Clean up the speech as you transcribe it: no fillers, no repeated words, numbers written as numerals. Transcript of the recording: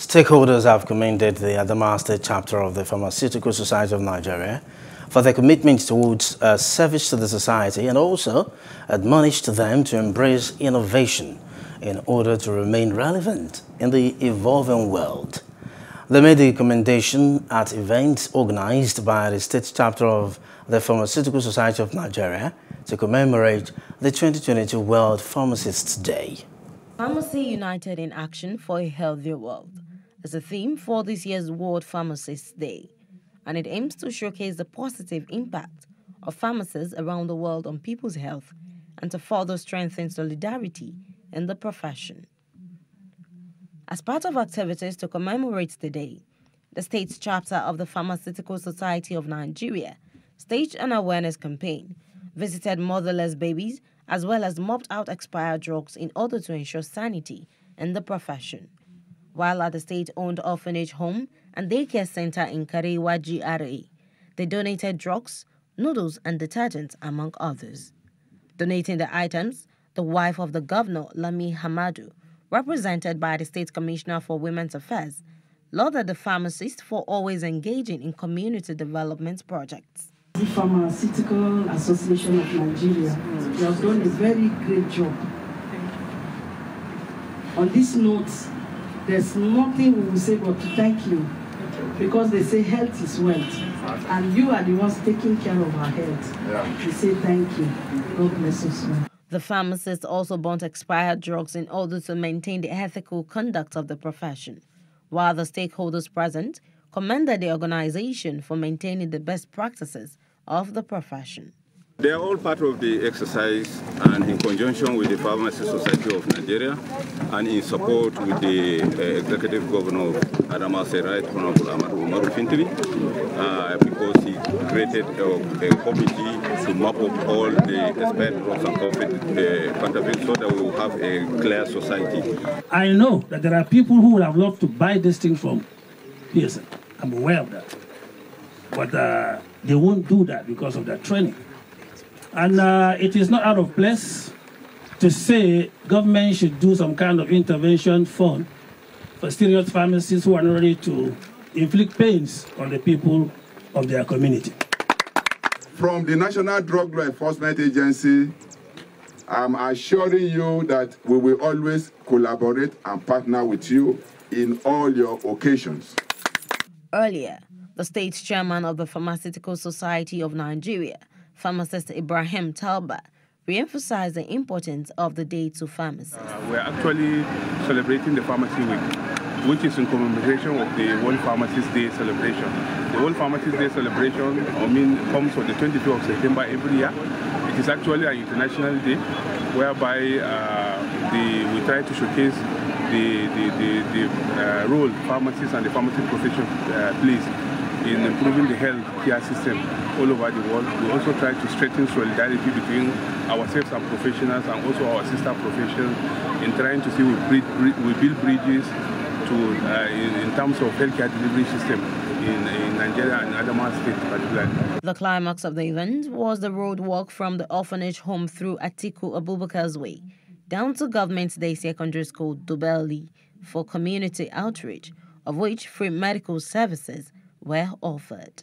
Stakeholders have commended the Adamawa State chapter of the Pharmaceutical Society of Nigeria for their commitment towards service to the society, and also admonished them to embrace innovation in order to remain relevant in the evolving world. They made the commendation at events organized by the state chapter of the Pharmaceutical Society of Nigeria to commemorate the 2022 World Pharmacists' Day. Pharmacy united in action for a healthier world is a theme for this year's World Pharmacists' Day, and it aims to showcase the positive impact of pharmacists around the world on people's health and to further strengthen solidarity in the profession. As part of activities to commemorate the day, the state's chapter of the Pharmaceutical Society of Nigeria staged an awareness campaign, visited motherless babies, as well as mopped out expired drugs in order to ensure sanity in the profession. While at the state-owned orphanage home and daycare center in Karewa, GRA, they donated drugs, noodles and detergents, among others. Donating the items, the wife of the governor, Lami Hamadu, represented by the State Commissioner for Women's Affairs, lauded the pharmacists for always engaging in community development projects. The Pharmaceutical Association of Nigeria, they have done a very great job. On this note, there's nothing we will say but to thank you, because they say health is wealth, and you are the ones taking care of our health. Yeah. We say thank you. God bless us all. The pharmacists also burnt expired drugs in order to maintain the ethical conduct of the profession, while the stakeholders present commended the organization for maintaining the best practices of the profession. They are all part of the exercise, and in conjunction with the Pharmacists' Society of Nigeria and in support with the Executive Governor of Adamawa State, Right Honorable Umaru Fintiri, because he created a committee to map up all the expired drugs and counterfeit so that we will have a clear society. I know that there are people who would have loved to buy this thing from PSN. I'm aware of that. But they won't do that because of their training. And it is not out of place to say government should do some kind of intervention fund for serious pharmacists who are not ready to inflict pains on the people of their community. From the National Drug Law Enforcement Agency, I'm assuring you that we will always collaborate and partner with you in all your occasions. Earlier, the state chairman of the Pharmaceutical Society of Nigeria, Pharmacist Ibrahim Talba, re-emphasized the importance of the day to pharmacists. We're actually celebrating the Pharmacy Week, which is in commemoration of the World Pharmacists' Day celebration. The World Pharmacists' Day celebration comes on the 22nd of September every year. It is actually an international day whereby we try to showcase the role pharmacists and the pharmacy profession plays in improving the health care system all over the world. We also try to strengthen solidarity between ourselves and professionals, and also our sister professions, in trying to see we build bridges to in terms of healthcare delivery system in Nigeria and Adamawa State particularly. The climax of the event was the road walk from the orphanage home through Atiku Abubakar's Way down to Government Day Secondary School Dubelli for community outreach, of which free medical services were offered.